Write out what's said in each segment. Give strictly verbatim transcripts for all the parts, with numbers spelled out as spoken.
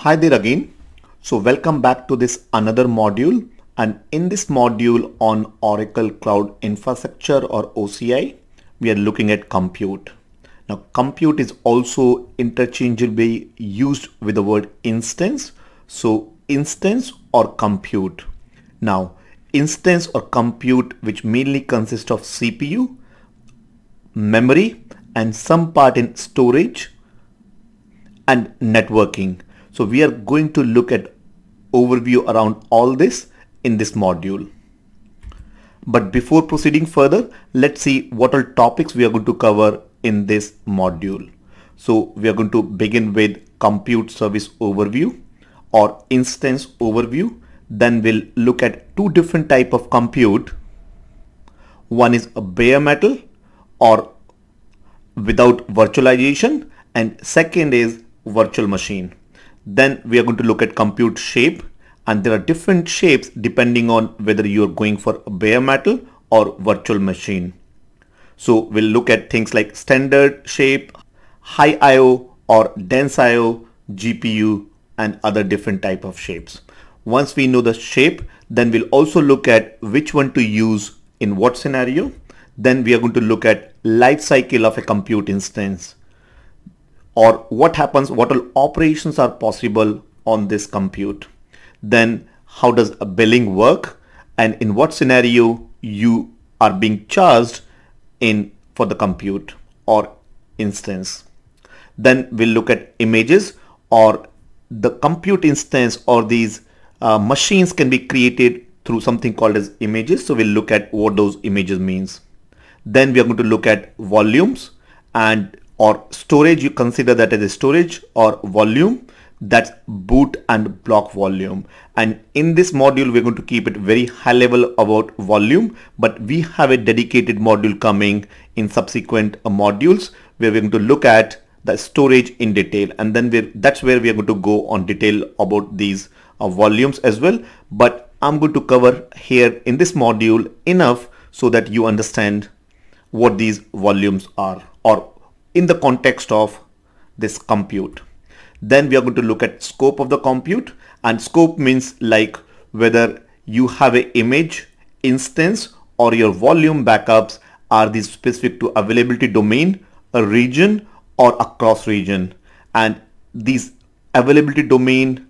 Hi there again. So welcome back to this another module, and in this module on Oracle Cloud Infrastructure or O C I, we are looking at compute. Now compute is also interchangeably used with the word instance. So instance or compute. Now instance or compute, which mainly consists of C P U, memory and some part in storage and networking. So we are going to look at overview around all this in this module. But before proceeding further, let's see what all topics we are going to cover in this module. So we are going to begin with compute service overview or instance overview. Then we'll look at two different types of compute. One is a bare metal or without virtualization, and second is virtual machine. Then we are going to look at compute shape, and there are different shapes depending on whether you're going for bare metal or virtual machine. So we'll look at things like standard shape, high I O or dense I O, G P U and other different type of shapes. Once we know the shape, then we'll also look at which one to use in what scenario. Then we are going to look at life cycle of a compute instance, or what happens, what all operations are possible on this compute. Then how does a billing work, and in what scenario you are being charged in for the compute or instance. Then we'll look at images, or the compute instance or these uh, machines can be created through something called as images. So we'll look at what those images means. Then we are going to look at volumes and or storage. You consider that as a storage or volume, that's boot and block volume. And in this module, we're going to keep it very high level about volume, but we have a dedicated module coming in subsequent uh, modules where we're going to look at the storage in detail. And then we're, that's where we're going to go on detail about these uh, volumes as well. But I'm going to cover here in this module enough so that you understand what these volumes are, or in the context of this compute. Then we are going to look at scope of the compute, and scope means like whether you have an image instance or your volume backups are these specific to availability domain, a region or across region. And these availability domain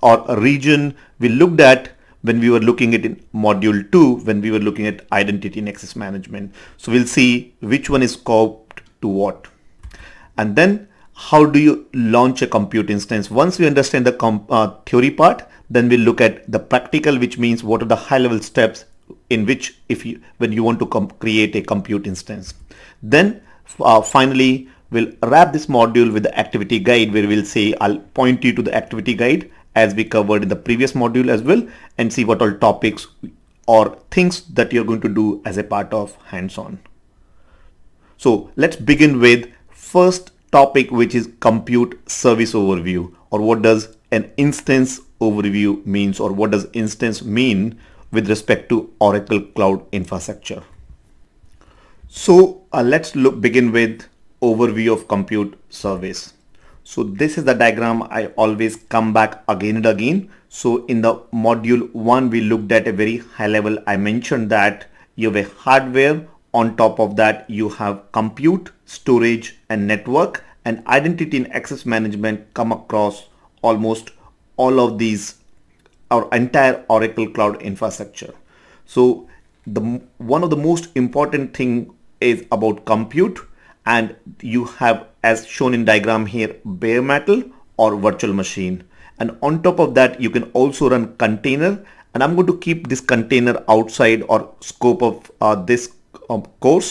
or a region we looked at when we were looking at in module two, when we were looking at identity and access management. So we'll see which one is scope to what. And then how do you launch a compute instance? Once we understand the comp, uh, theory part, then we'll look at the practical, which means what are the high level steps in which if you when you want to create a compute instance. Then uh, finally we'll wrap this module with the activity guide, where we'll say I'll point you to the activity guide as we covered in the previous module as well, and see what all topics or things that you're going to do as a part of hands-on. So let's begin with first topic, which is compute service overview, or what does an instance overview means, or what does instance mean with respect to Oracle Cloud Infrastructure. So uh, let's look, begin with overview of compute service. So this is the diagram I always come back again and again. So in the module one, we looked at a very high level. I mentioned that you have a hardware. On top of that, you have compute, storage and network, and identity and access management come across almost all of these, our entire Oracle Cloud Infrastructure. So the one of the most important thing is about compute, and you have, as shown in diagram here, bare metal or virtual machine. And on top of that, you can also run container, and I'm going to keep this container outside or scope of uh, this Of course,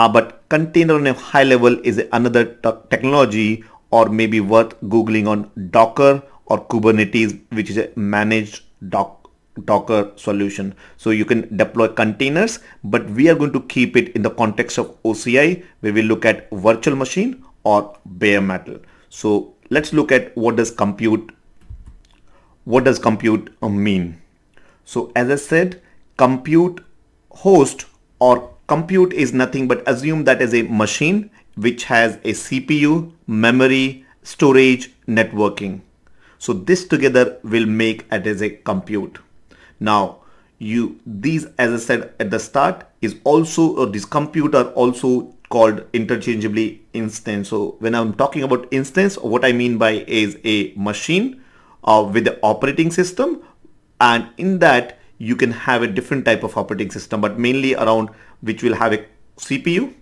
uh, but container on a high level is another technology, or maybe worth googling on Docker or Kubernetes, which is a managed doc Docker solution. So you can deploy containers, but we are going to keep it in the context of O C I, where we look at virtual machine or bare metal. So let's look at what does compute, what does compute mean? So as I said, compute host or compute is nothing but assume that as a machine which has a C P U, memory, storage, networking. So this together will make it as a compute. Now you, these, as I said at the start, is also, or this compute are also called interchangeably instance. So when I'm talking about instance, what I mean by is a machine uh, with the operating system, and in that you can have a different type of operating system, but mainly around which will have a C P U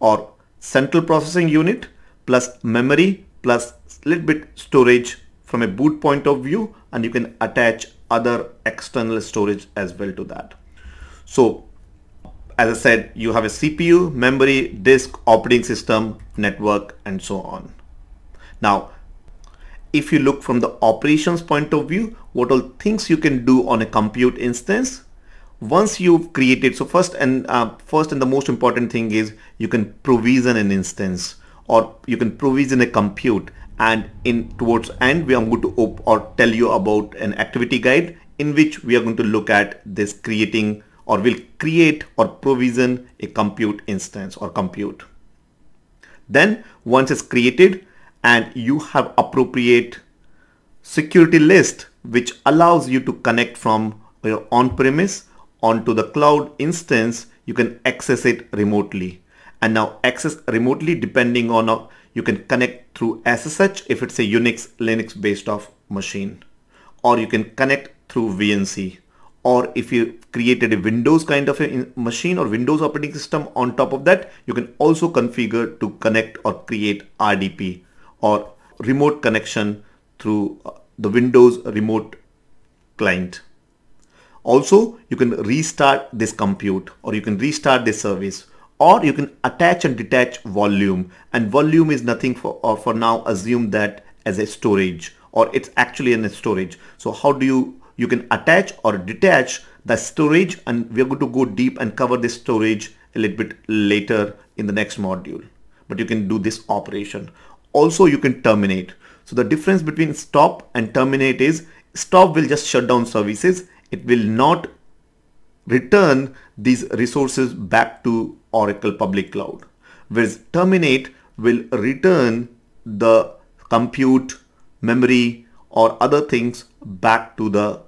or central processing unit plus memory plus a little bit storage from a boot point of view, and you can attach other external storage as well to that. So as I said, you have a C P U, memory, disk, operating system, network, and so on. Now, if you look from the operations point of view, what all things you can do on a compute instance once you've created. So first and uh, first and the most important thing is you can provision an instance, or you can provision a compute. And in towards end, we are going to op or tell you about an activity guide in which we are going to look at this creating, or will create or provision a compute instance or compute. Then once it's created, and you have appropriate security list which allows you to connect from your on-premise onto the cloud instance, you can access it remotely. And now access remotely, depending on a, you can connect through S S H if it's a Unix, Linux based off machine, or you can connect through V N C, or if you created a Windows kind of a machine or Windows operating system on top of that, you can also configure to connect or create R D P or remote connection through the Windows remote client. Also, you can restart this compute, or you can restart this service, or you can attach and detach volume. And volume is nothing for, or for now, assume that as a storage, or it's actually in a storage. So how do you, you can attach or detach the storage, and we're going to go deep and cover this storage a little bit later in the next module, but you can do this operation. Also, you can terminate. So the difference between stop and terminate is stop will just shut down services. It will not return these resources back to Oracle Public Cloud, whereas terminate will return the compute, memory, or other things back to the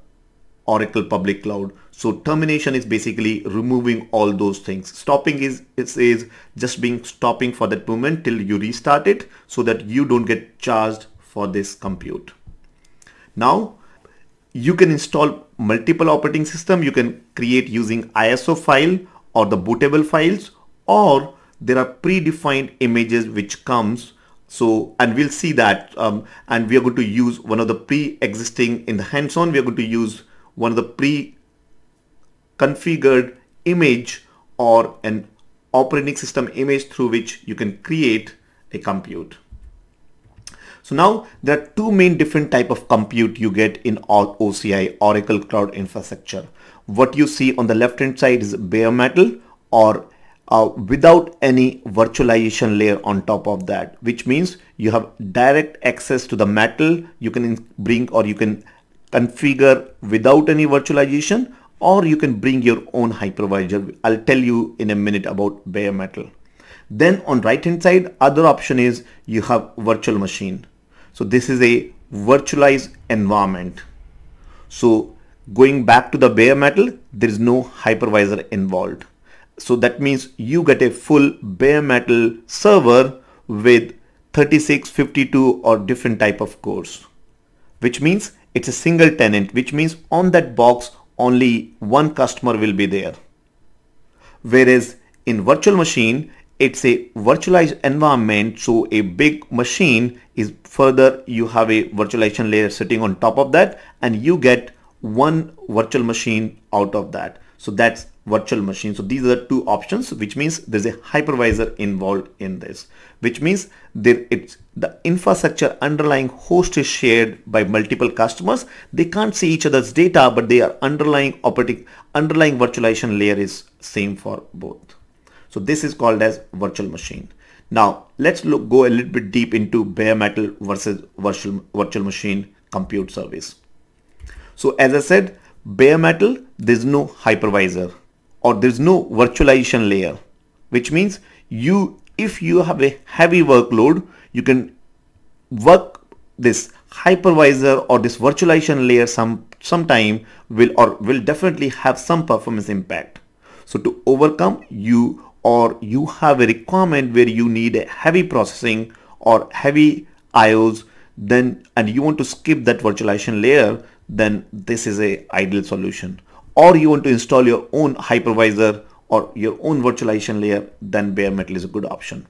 Oracle Public Cloud. So termination is basically removing all those things. Stopping is, it is just being stopping for that moment till you restart it, so that you don't get charged for this compute. Now you can install multiple operating system. You can create using I S O file or the bootable files, or there are predefined images which comes. So, and we'll see that, um, and we are going to use one of the pre-existing in the hands-on, we are going to use one of the pre-configured image or an operating system image through which you can create a compute. So now there are two main different type of compute you get in O C I, Oracle Cloud Infrastructure. What you see on the left hand side is bare metal, or uh, without any virtualization layer on top of that, which means you have direct access to the metal. You can bring, or you can configure without any virtualization, or you can bring your own hypervisor. I'll tell you in a minute about bare metal. Then on right hand side, other option is you have virtual machine. So this is a virtualized environment. So going back to the bare metal, there is no hypervisor involved. So that means you get a full bare metal server with thirty-six, fifty-two or different type of cores, which means it's a single tenant, which means on that box, only one customer will be there. Whereas in virtual machine, it's a virtualized environment. So a big machine is further, you have a virtualization layer sitting on top of that, and you get one virtual machine out of that. So that's virtual machine. So these are the two options, which means there's a hypervisor involved in this, which means there it's the infrastructure underlying host is shared by multiple customers. They can't see each other's data, but their underlying operating underlying virtualization layer is same for both. So this is called as virtual machine. Now let's look, go a little bit deep into bare metal versus virtual virtual machine compute service. So as I said, bare metal, there's no hypervisor, or there's no virtualization layer, which means you, if you have a heavy workload, you can work this hypervisor or this virtualization layer some sometime will or will definitely have some performance impact. So to overcome you or you have a requirement where you need a heavy processing or heavy I Os, then and you want to skip that virtualization layer, then this is a ideal solution. Or you want to install your own hypervisor or your own virtualization layer, then bare metal is a good option.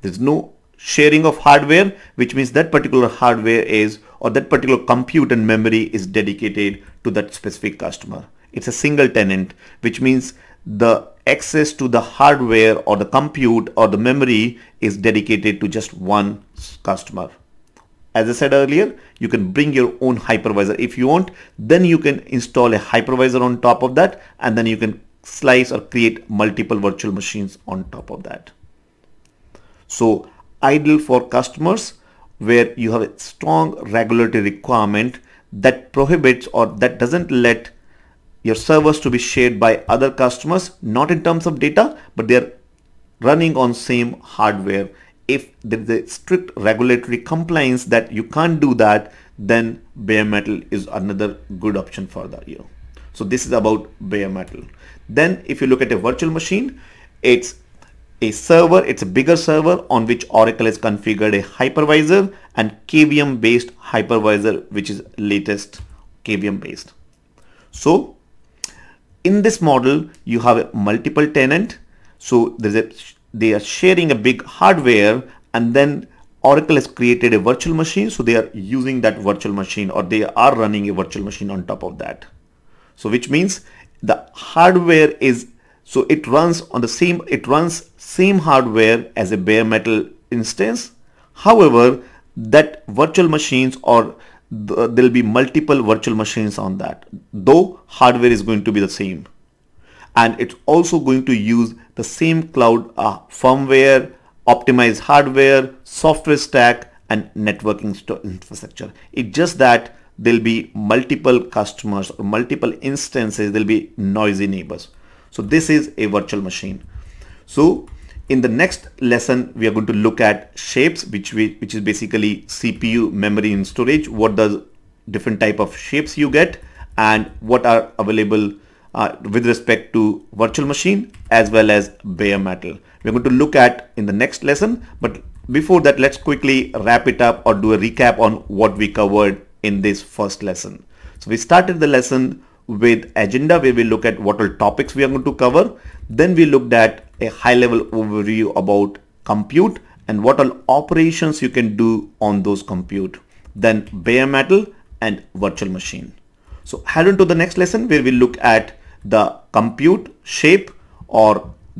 There's no sharing of hardware, which means that particular hardware is or that particular compute and memory is dedicated to that specific customer. It's a single tenant, which means the access to the hardware or the compute or the memory is dedicated to just one customer. As I said earlier, you can bring your own hypervisor if you want, then you can install a hypervisor on top of that, and then you can slice or create multiple virtual machines on top of that. So ideal for customers where you have a strong regulatory requirement that prohibits or that doesn't let your servers to be shared by other customers, not in terms of data, but they're running on same hardware. If there's a strict regulatory compliance that you can't do that, then bare metal is another good option for that, you know. So this is about bare metal. Then if you look at a virtual machine, it's a server, it's a bigger server on which Oracle has configured a hypervisor and K V M based hypervisor, which is latest K V M based. So in this model, you have a multiple tenant. So there's a they are sharing a big hardware, and then Oracle has created a virtual machine. So they are using that virtual machine, or they are running a virtual machine on top of that. So which means the hardware is, so it runs on the same, it runs same hardware as a bare metal instance. However, that virtual machines or the, there'll be multiple virtual machines on that, though hardware is going to be the same. And it's also going to use the same cloud uh, firmware, optimized hardware, software stack, and networking infrastructure. It's just that there'll be multiple customers or multiple instances, there'll be noisy neighbors. So this is a virtual machine. So in the next lesson, we are going to look at shapes, which we, which is basically C P U, memory, and storage. What does different type of shapes you get, and what are available Uh, with respect to virtual machine as well as bare metal. We're going to look at in the next lesson, but before that, let's quickly wrap it up or do a recap on what we covered in this first lesson. So we started the lesson with agenda, where we look at what all topics we are going to cover. Then we looked at a high level overview about compute and what all operations you can do on those compute, then bare metal and virtual machine. So head on to the next lesson, where we look at the compute shape or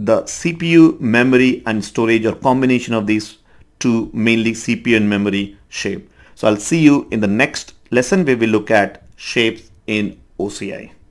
the C P U, memory, and storage, or combination of these two, mainly C P U and memory shape. So I'll see you in the next lesson, where we look at shapes in O C I.